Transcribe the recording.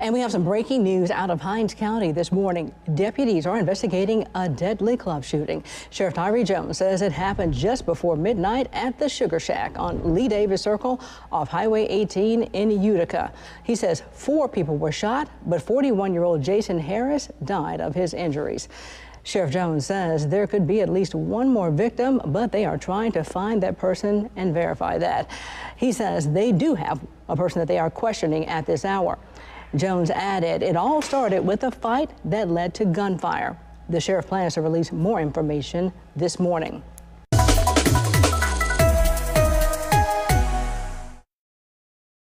And we have some breaking news out of Hinds County this morning. Deputies are investigating a deadly club shooting. Sheriff Tyree Jones says it happened just before midnight at the Sugar Shack on Lee Davis Circle off Highway 18 in Utica. He says 4 people were shot, but 41-year-old Jason Harris died of his injuries. Sheriff Jones says there could be at least 1 more victim, but they are trying to find that person and verify that. He says they do have a person that they are questioning at this hour. Jones added, it all started with a fight that led to gunfire. The sheriff plans to release more information this morning.